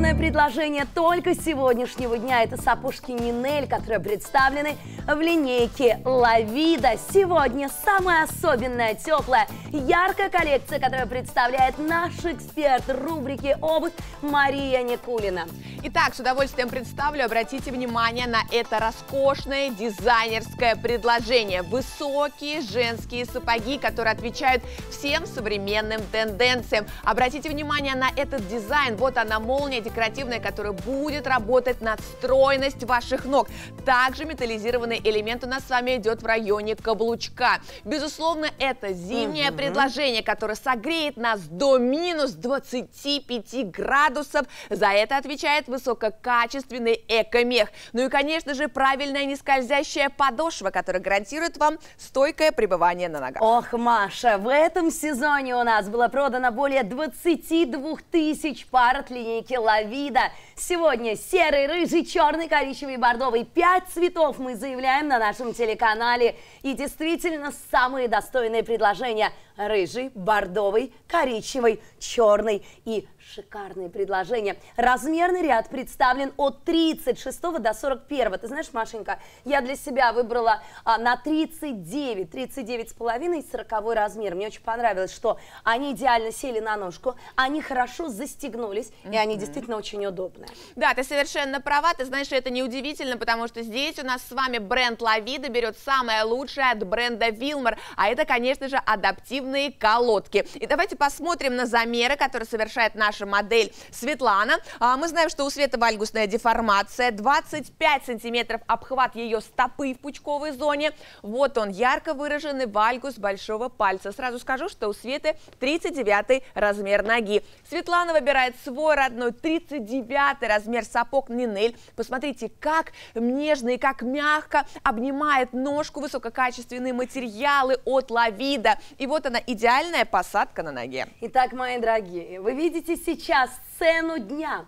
модное предложение только сегодняшнего дня. Это сапожки Нинель, которые представлены в линейке Лавида. Сегодня самая особенная, теплая, яркая коллекция, которая представляет наш эксперт рубрики «Обувь» Мария Никулина. Итак, с удовольствием представлю, обратите внимание на это роскошное дизайнерское предложение. Высокие женские сапоги, которые отвечают всем современным тенденциям. Обратите внимание на этот дизайн. Вот она, молния декоративная, которая будет работать на стройность ваших ног. Также металлизированный элемент у нас с вами идет в районе каблучка. Безусловно, это зимнее предложение, которое согреет нас до минус 25 градусов. За это отвечает высококачественный эко-мех. Ну и, конечно же, правильная нескользящая подошва, которая гарантирует вам стойкое пребывание на ногах. Ох, Маша, в этом сезоне у нас было продано более 22 тысяч пар от линейки Лавида. Сегодня серый, рыжий, черный, коричневый и бордовый. 5 цветов мы заявляем на нашем телеканале. И действительно, самые достойные предложения. Рыжий, бордовый, коричневый, черный и шикарные предложения. Размерный ряд представлен от 36 до 41. Ты знаешь, Машенька, я для себя выбрала на 39, 39,5 и 40 размер. Мне очень понравилось, что они идеально сели на ножку, они хорошо застегнулись, и они действительно очень удобные. Да, ты совершенно права, ты знаешь, это неудивительно, потому что здесь у нас с вами бренд Лавида берет самое лучшее от бренда Вилмер, а это, конечно же, адаптивные колодки. И давайте посмотрим на замеры, которые совершает наша модель Светлана. Мы знаем, что у Светы вальгусная деформация, 25 сантиметров обхват ее стопы в пучковой зоне. Вот он, ярко выраженный вальгус большого пальца. Сразу скажу, что у Светы 39 размер ноги. Светлана выбирает свой родной 39 размер сапог Нинель. Посмотрите, как нежно и как мягко обнимает ножку высококачественные материалы от Лавида. И вот она, идеальная посадка на ноге. Итак, мои дорогие, вы видите сейчас цену дня.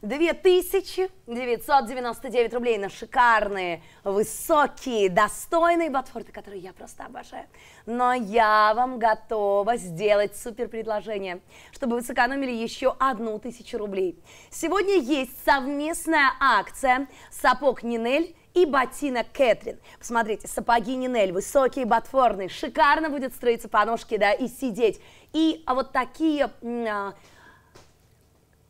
2999 рублей на шикарные, высокие, достойные ботфорты, которые я просто обожаю. Но я вам готова сделать супер предложение, чтобы вы сэкономили еще 1000 рублей. Сегодня есть совместная акция «Сапог Нинель» и ботинок Кэтрин. Посмотрите, сапоги Нинель, высокие, ботфорные, шикарно будет строиться по ножке, да, и сидеть. И вот такие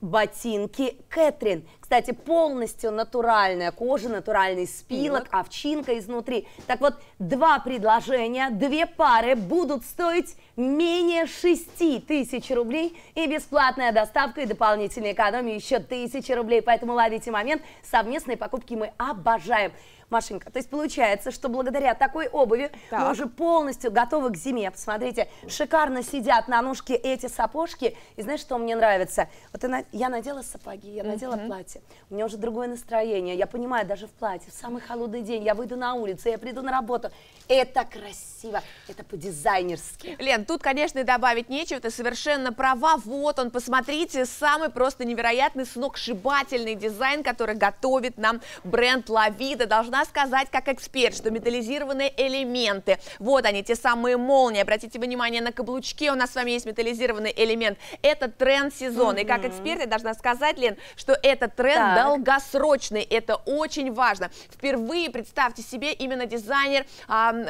ботинки Кэтрин. Кстати, полностью натуральная кожа, натуральный спилок, овчинка изнутри. Так вот, два предложения, две пары будут стоить менее 6000 рублей и бесплатная доставка и дополнительная экономия еще 1000 рублей. Поэтому ловите момент, совместные покупки мы обожаем. Машенька, то есть получается, что благодаря такой обуви мы уже полностью готовы к зиме. Посмотрите, шикарно сидят на ножке эти сапожки. И знаешь, что мне нравится? Вот я надела сапоги, я надела платье. У меня уже другое настроение. Я понимаю, даже в платье, в самый холодный день я выйду на улицу, я приду на работу. Это красиво, это по-дизайнерски. Лен, тут, конечно, и добавить нечего, ты совершенно права. Вот он, посмотрите, самый просто невероятный, сногсшибательный дизайн, который готовит нам бренд Лавида. Должна сказать как эксперт, что металлизированные элементы, вот они, те самые молнии, обратите внимание на каблучки, у нас с вами есть металлизированный элемент, это тренд сезона, и как эксперт я должна сказать, Лен, что это тренд долгосрочный, это очень важно. Впервые, представьте себе, именно дизайнер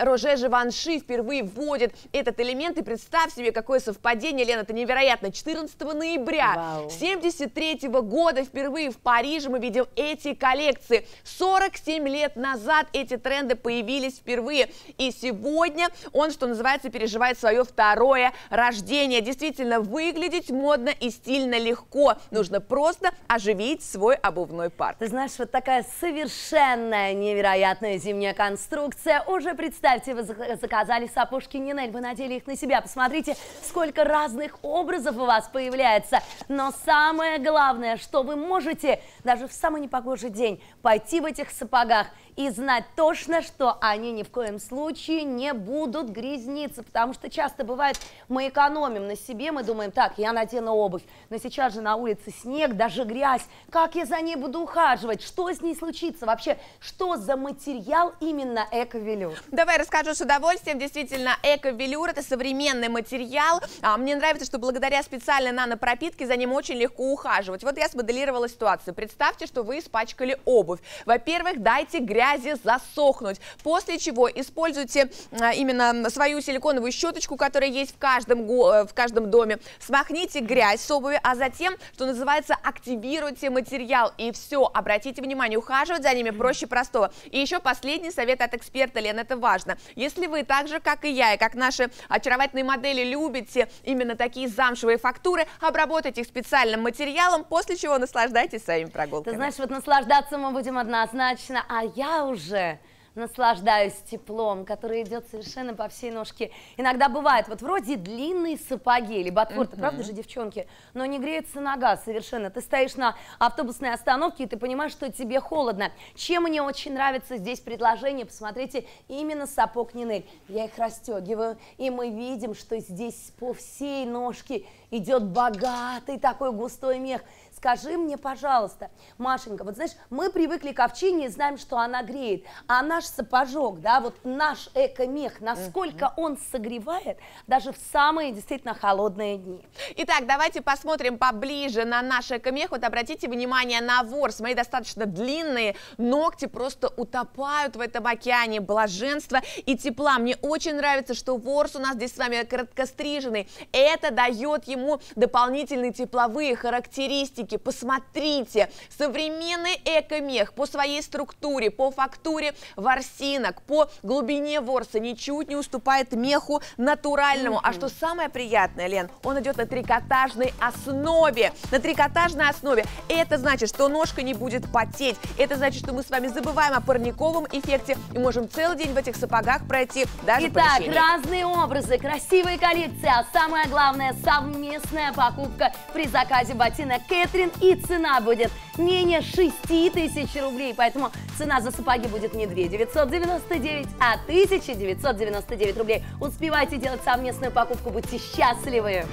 Роже Живанши впервые вводит этот элемент, и представь себе, какое совпадение, Лен, это невероятно, 14 ноября 1973 года впервые в Париже мы видим эти коллекции, 47 лет назад эти тренды появились впервые, и сегодня он, что называется, переживает свое второе рождение. Действительно, выглядеть модно и стильно легко. Нужно просто оживить свой обувной парк. Ты знаешь, вот такая совершенная невероятная зимняя конструкция. Уже представьте, вы заказали сапожки Нинель, вы надели их на себя. Посмотрите, сколько разных образов у вас появляется. Но самое главное, что вы можете даже в самый непогожий день пойти в этих сапогах и знать точно, что они ни в коем случае не будут грязниться, потому что часто бывает, мы экономим на себе, мы думаем, так, я надену обувь, но сейчас же на улице снег, даже грязь, как я за ней буду ухаживать, что с ней случится вообще, что за материал именно эко-велюр? Давай расскажу с удовольствием, действительно, эко-велюр это современный материал, мне нравится, что благодаря специальной нанопропитке за ним очень легко ухаживать. Вот я смоделировала ситуацию, представьте, что вы испачкали обувь, во-первых, дайте грязи засохнуть, после чего используйте именно свою силиконовую щеточку, которая есть в каждом доме, смахните грязь с обуви, а затем, что называется, активируйте материал, и все, обратите внимание, ухаживать за ними проще простого. И еще последний совет от эксперта, Лен, это важно, если вы так же, как и я, и как наши очаровательные модели любите именно такие замшевые фактуры, обработайте их специальным материалом, после чего наслаждайтесь своими прогулками. Ты знаешь, вот наслаждаться мы будем однозначно, а я уже наслаждаюсь теплом, которое идет совершенно по всей ножке. Иногда бывает, вот вроде длинные сапоги или ботфорты, правда же, девчонки, но не греется нога совершенно. Ты стоишь на автобусной остановке, и ты понимаешь, что тебе холодно. Чем мне очень нравится здесь предложение, посмотрите, именно сапог Нинель. Я их расстегиваю, и мы видим, что здесь по всей ножке идет богатый такой густой мех. Скажи мне, пожалуйста, Машенька, вот знаешь, мы привыкли к овчине и знаем, что она греет, а наш сапожок, да, вот наш эко-мех, насколько он согревает даже в самые действительно холодные дни. Итак, давайте посмотрим поближе на наш эко-мех. Вот обратите внимание на ворс, мои достаточно длинные ногти просто утопают в этом океане блаженства и тепла. Мне очень нравится, что ворс у нас здесь с вами короткостриженный, это дает ему дополнительные тепловые характеристики. Посмотрите, современный эко-мех по своей структуре, по фактуре ворсинок, по глубине ворса ничуть не уступает меху натуральному. А что самое приятное, Лен, он идет на трикотажной основе. На трикотажной основе. Это значит, что ножка не будет потеть. Это значит, что мы с вами забываем о парниковом эффекте и можем целый день в этих сапогах пройти даже по лечению. Итак, разные образы, красивые коллекции, а самое главное, совместная покупка при заказе ботинок Кэтрин. И цена будет менее 6000 рублей, поэтому цена за сапоги будет не 2999, а 1999 рублей. Успевайте делать совместную покупку, будьте счастливы!